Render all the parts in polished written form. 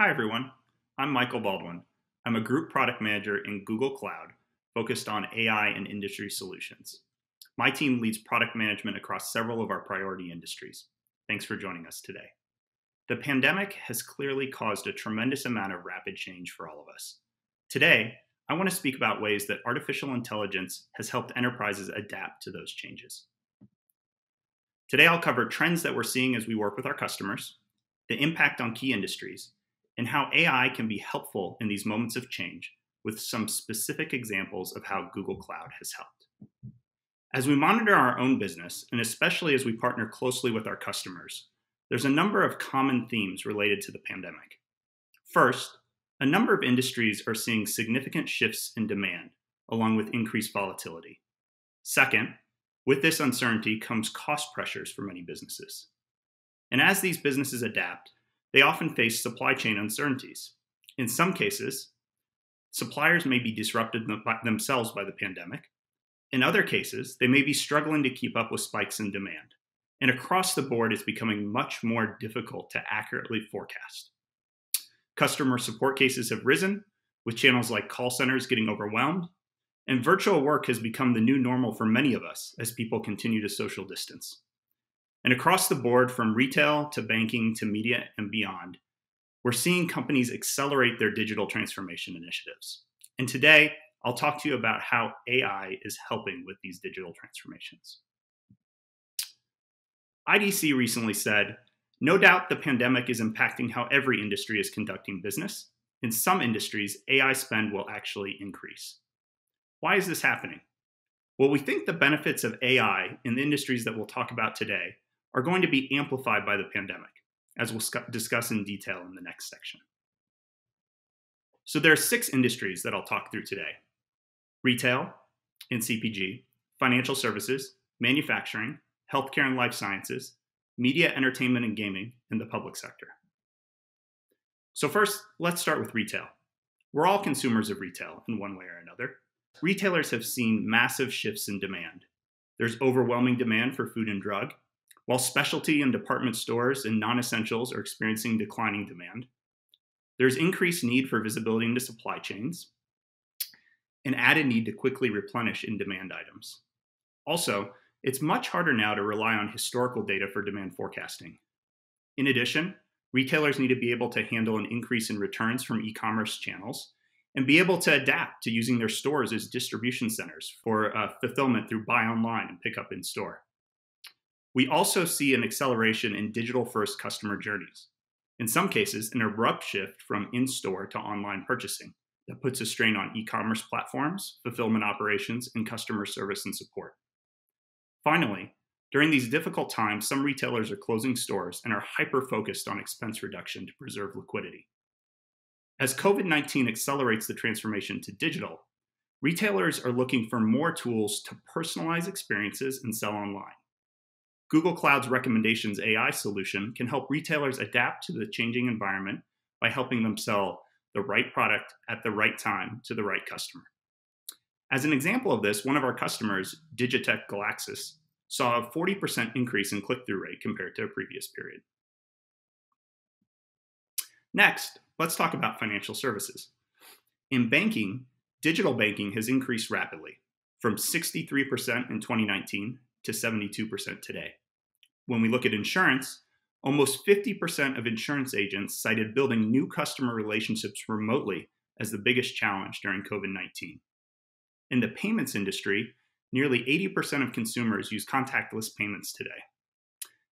Hi, everyone. I'm Michael Baldwin. I'm a group product manager in Google Cloud, focused on AI and industry solutions. My team leads product management across several of our priority industries. Thanks for joining us today. The pandemic has clearly caused a tremendous amount of rapid change for all of us. Today, I want to speak about ways that artificial intelligence has helped enterprises adapt to those changes. Today, I'll cover trends that we're seeing as we work with our customers, the impact on key industries, and how AI can be helpful in these moments of change, with some specific examples of how Google Cloud has helped. As we monitor our own business, and especially as we partner closely with our customers, there's a number of common themes related to the pandemic. First, a number of industries are seeing significant shifts in demand, along with increased volatility. Second, with this uncertainty comes cost pressures for many businesses. And as these businesses adapt, they often face supply chain uncertainties. In some cases, suppliers may be disrupted themselves by the pandemic. In other cases, they may be struggling to keep up with spikes in demand. And across the board, it's becoming much more difficult to accurately forecast. Customer support cases have risen, with channels like call centers getting overwhelmed. And virtual work has become the new normal for many of us as people continue to social distance. And across the board, from retail to banking to media and beyond, we're seeing companies accelerate their digital transformation initiatives. And today, I'll talk to you about how AI is helping with these digital transformations. IDC recently said, "No doubt the pandemic is impacting how every industry is conducting business. In some industries, AI spend will actually increase." Why is this happening? Well, we think the benefits of AI in the industries that we'll talk about today are going to be amplified by the pandemic, as we'll discuss in detail in the next section. So there are 6 industries that I'll talk through today: retail and CPG, financial services, manufacturing, healthcare and life sciences, media, entertainment and gaming, and the public sector. So first, let's start with retail. We're all consumers of retail in one way or another. Retailers have seen massive shifts in demand. There's overwhelming demand for food and drug, while specialty and department stores and non-essentials are experiencing declining demand. There's increased need for visibility into supply chains, and added need to quickly replenish in-demand items. Also, it's much harder now to rely on historical data for demand forecasting. In addition, retailers need to be able to handle an increase in returns from e-commerce channels, and be able to adapt to using their stores as distribution centers for fulfillment through buy online and pick up in store. We also see an acceleration in digital-first customer journeys. In some cases, an abrupt shift from in-store to online purchasing that puts a strain on e-commerce platforms, fulfillment operations, and customer service and support. Finally, during these difficult times, some retailers are closing stores and are hyper-focused on expense reduction to preserve liquidity. As COVID-19 accelerates the transformation to digital, retailers are looking for more tools to personalize experiences and sell online. Google Cloud's Recommendations AI solution can help retailers adapt to the changing environment by helping them sell the right product at the right time to the right customer. As an example of this, one of our customers, Digitech Galaxis, saw a 40% increase in click-through rate compared to a previous period. Next, let's talk about financial services. In banking, digital banking has increased rapidly, from 63% in 2019 to 72% today. When we look at insurance, almost 50% of insurance agents cited building new customer relationships remotely as the biggest challenge during COVID-19. In the payments industry, nearly 80% of consumers use contactless payments today.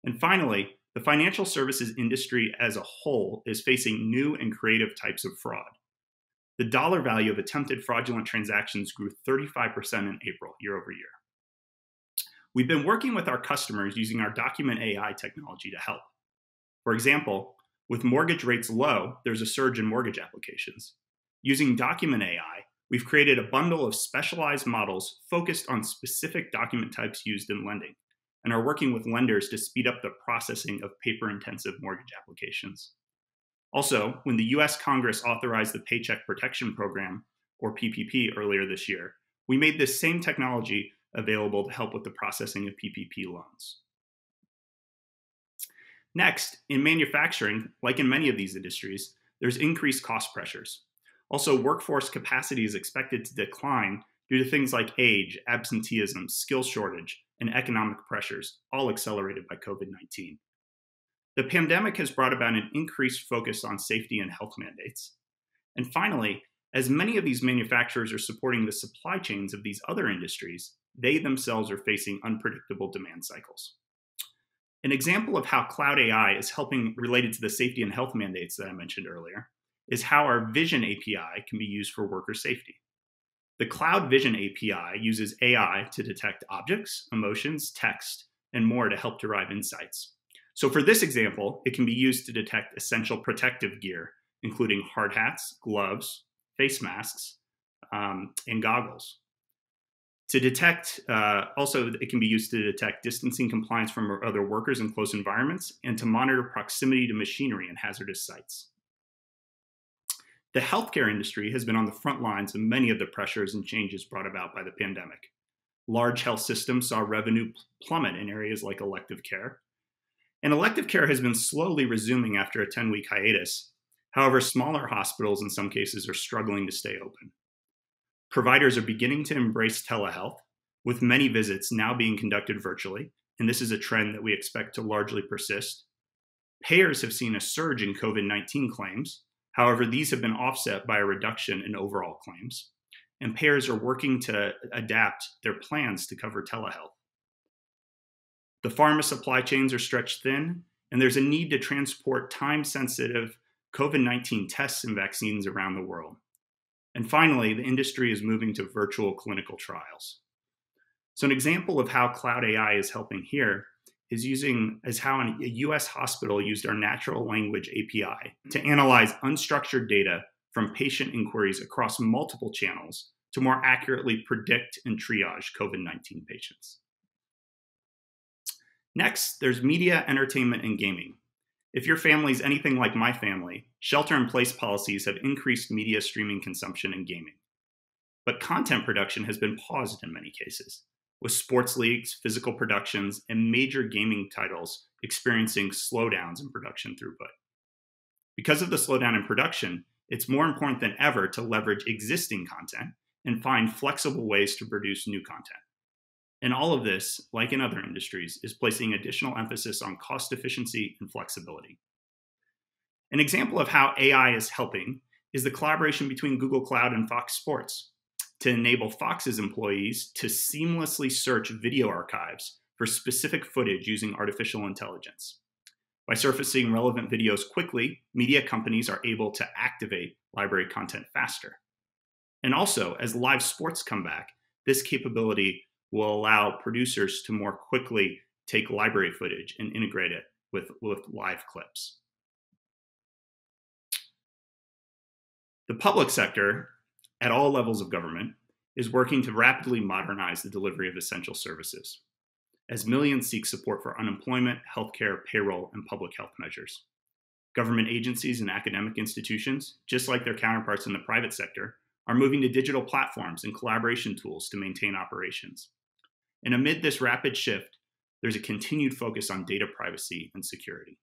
And finally, the financial services industry as a whole is facing new and creative types of fraud. The dollar value of attempted fraudulent transactions grew 35% in April, year over year. We've been working with our customers using our Document AI technology to help. For example, with mortgage rates low, there's a surge in mortgage applications. Using Document AI, we've created a bundle of specialized models focused on specific document types used in lending, and are working with lenders to speed up the processing of paper-intensive mortgage applications. Also, when the US Congress authorized the Paycheck Protection Program, or PPP, earlier this year, we made this same technology available to help with the processing of PPP loans. Next, in manufacturing, like in many of these industries, there's increased cost pressures. Also, workforce capacity is expected to decline due to things like age, absenteeism, skill shortage, and economic pressures, all accelerated by COVID-19. The pandemic has brought about an increased focus on safety and health mandates. And finally, as many of these manufacturers are supporting the supply chains of these other industries, they themselves are facing unpredictable demand cycles. An example of how Cloud AI is helping related to the safety and health mandates that I mentioned earlier is how our Vision API can be used for worker safety. The Cloud Vision API uses AI to detect objects, emotions, text, and more to help derive insights. So for this example, it can be used to detect essential protective gear, including hard hats, gloves, face masks, and goggles. To detect, also it can be used to detect distancing compliance from other workers in close environments and to monitor proximity to machinery and hazardous sites. The healthcare industry has been on the front lines of many of the pressures and changes brought about by the pandemic. Large health systems saw revenue plummet in areas like elective care. And elective care has been slowly resuming after a 10-week hiatus. However, smaller hospitals in some cases are struggling to stay open. Providers are beginning to embrace telehealth, with many visits now being conducted virtually, and this is a trend that we expect to largely persist. Payers have seen a surge in COVID-19 claims. However, these have been offset by a reduction in overall claims, and payers are working to adapt their plans to cover telehealth. The pharma supply chains are stretched thin, and there's a need to transport time-sensitive COVID-19 tests and vaccines around the world. And finally, the industry is moving to virtual clinical trials. So an example of how Cloud AI is helping here is how a US hospital used our natural language API to analyze unstructured data from patient inquiries across multiple channels to more accurately predict and triage COVID-19 patients. Next, there's media, entertainment, and gaming. If your family's anything like my family, shelter-in-place policies have increased media streaming consumption and gaming. But content production has been paused in many cases, with sports leagues, physical productions, and major gaming titles experiencing slowdowns in production throughput. Because of the slowdown in production, it's more important than ever to leverage existing content and find flexible ways to produce new content. And all of this, like in other industries, is placing additional emphasis on cost efficiency and flexibility. An example of how AI is helping is the collaboration between Google Cloud and Fox Sports to enable Fox's employees to seamlessly search video archives for specific footage using artificial intelligence. By surfacing relevant videos quickly, media companies are able to activate library content faster. And also, as live sports come back, this capability will allow producers to more quickly take library footage and integrate it with live clips. The public sector, at all levels of government, is working to rapidly modernize the delivery of essential services, as millions seek support for unemployment, healthcare, payroll, and public health measures. Government agencies and academic institutions, just like their counterparts in the private sector, are moving to digital platforms and collaboration tools to maintain operations. And amid this rapid shift, there's a continued focus on data privacy and security.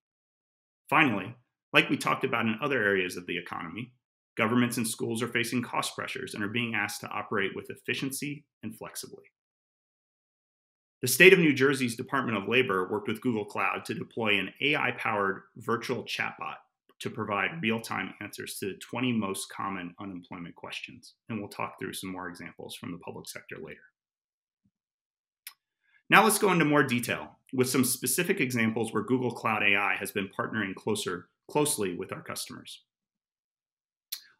Finally, like we talked about in other areas of the economy, governments and schools are facing cost pressures and are being asked to operate with efficiency and flexibly. The state of New Jersey's Department of Labor worked with Google Cloud to deploy an AI-powered virtual chatbot to provide real-time answers to the 20 most common unemployment questions. And we'll talk through some more examples from the public sector later. Now let's go into more detail with some specific examples where Google Cloud AI has been partnering closely with our customers.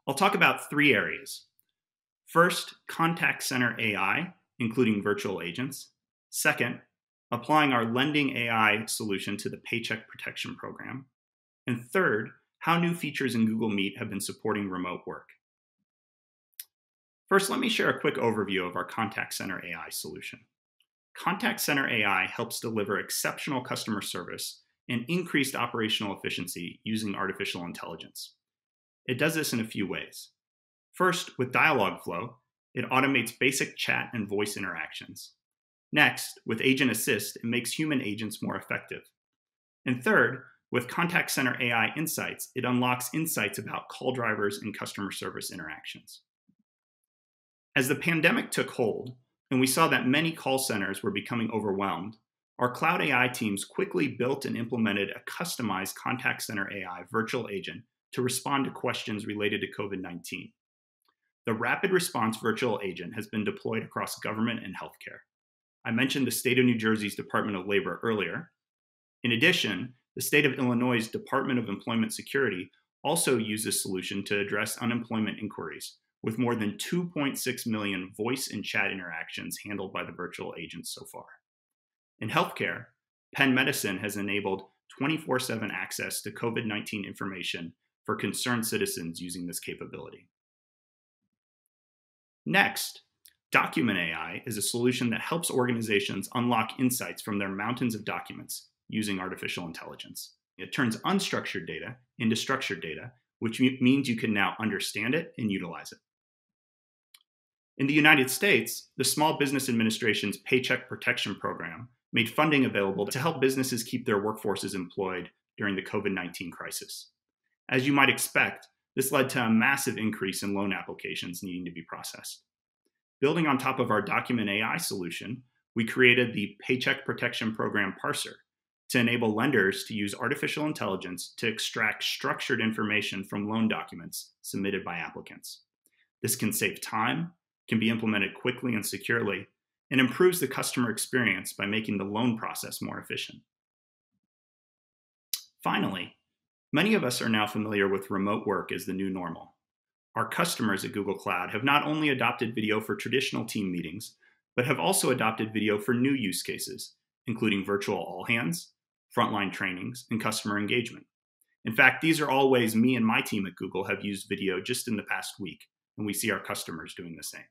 I'll talk about three areas. First, Contact Center AI, including virtual agents. Second, applying our lending AI solution to the Paycheck Protection Program. And third, how new features in Google Meet have been supporting remote work. First, let me share a quick overview of our Contact Center AI solution. Contact Center AI helps deliver exceptional customer service and increased operational efficiency using artificial intelligence. It does this in a few ways. First, with Dialogflow, it automates basic chat and voice interactions. Next, with Agent Assist, it makes human agents more effective. And third, With Contact Center AI Insights, it unlocks insights about call drivers and customer service interactions. As the pandemic took hold, and we saw that many call centers were becoming overwhelmed, our Cloud AI teams quickly built and implemented a customized Contact Center AI virtual agent to respond to questions related to COVID-19. The Rapid Response Virtual Agent has been deployed across government and healthcare. I mentioned the state of New Jersey's Department of Labor earlier. In addition, the state of Illinois' Department of Employment Security also used this solution to address unemployment inquiries, with more than 2.6 million voice and chat interactions handled by the virtual agent so far. In healthcare, Penn Medicine has enabled 24/7 access to COVID-19 information for concerned citizens using this capability. Next, Document AI is a solution that helps organizations unlock insights from their mountains of documents using artificial intelligence. It turns unstructured data into structured data, which means you can now understand it and utilize it. In the United States, the Small Business Administration's Paycheck Protection Program made funding available to help businesses keep their workforces employed during the COVID-19 crisis. As you might expect, this led to a massive increase in loan applications needing to be processed. Building on top of our Document AI solution, we created the Paycheck Protection Program parser to enable lenders to use artificial intelligence to extract structured information from loan documents submitted by applicants. This can save time, can be implemented quickly and securely, and improves the customer experience by making the loan process more efficient. Finally, many of us are now familiar with remote work as the new normal. Our customers at Google Cloud have not only adopted video for traditional team meetings, but have also adopted video for new use cases, including virtual all-hands, frontline trainings, and customer engagement. In fact, these are all ways me and my team at Google have used video just in the past week, and we see our customers doing the same.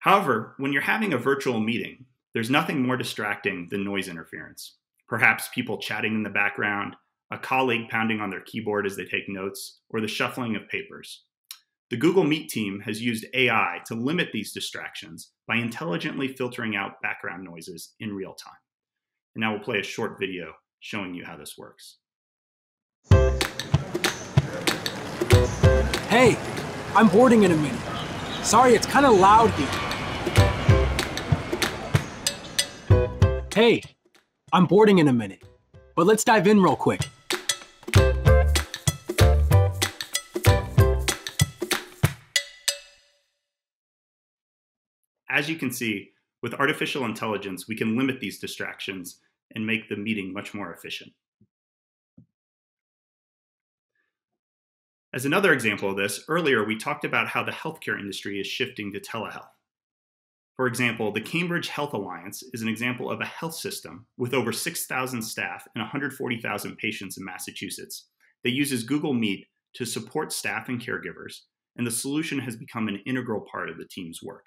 However, when you're having a virtual meeting, there's nothing more distracting than noise interference. Perhaps people chatting in the background, a colleague pounding on their keyboard as they take notes, or the shuffling of papers. The Google Meet team has used AI to limit these distractions by intelligently filtering out background noises in real time. And now we'll play a short video showing you how this works. Hey, I'm boarding in a minute. Sorry, it's kind of loud here. Hey, I'm boarding in a minute, but let's dive in real quick. As you can see, with artificial intelligence, we can limit these distractions and make the meeting much more efficient. As another example of this, earlier we talked about how the healthcare industry is shifting to telehealth. For example, the Cambridge Health Alliance is an example of a health system with over 6,000 staff and 140,000 patients in Massachusetts that uses Google Meet to support staff and caregivers, and the solution has become an integral part of the team's work.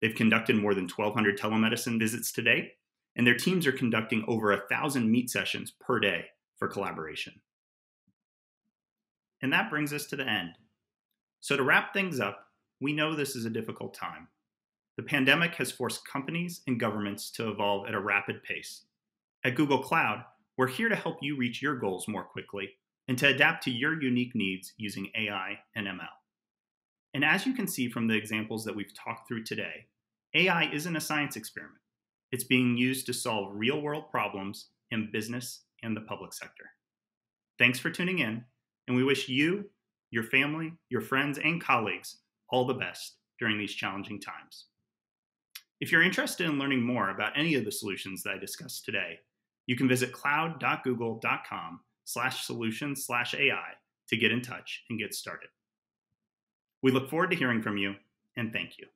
They've conducted more than 1,200 telemedicine visits to date, and their teams are conducting over 1,000 Meet sessions per day for collaboration. And that brings us to the end. So to wrap things up, we know this is a difficult time. The pandemic has forced companies and governments to evolve at a rapid pace. At Google Cloud, we're here to help you reach your goals more quickly and to adapt to your unique needs using AI and ML. And as you can see from the examples that we've talked through today, AI isn't a science experiment. It's being used to solve real-world problems in business and the public sector. Thanks for tuning in, and we wish you, your family, your friends, and colleagues all the best during these challenging times. If you're interested in learning more about any of the solutions that I discussed today, you can visit cloud.google.com/solutions/AI to get in touch and get started. We look forward to hearing from you, and thank you.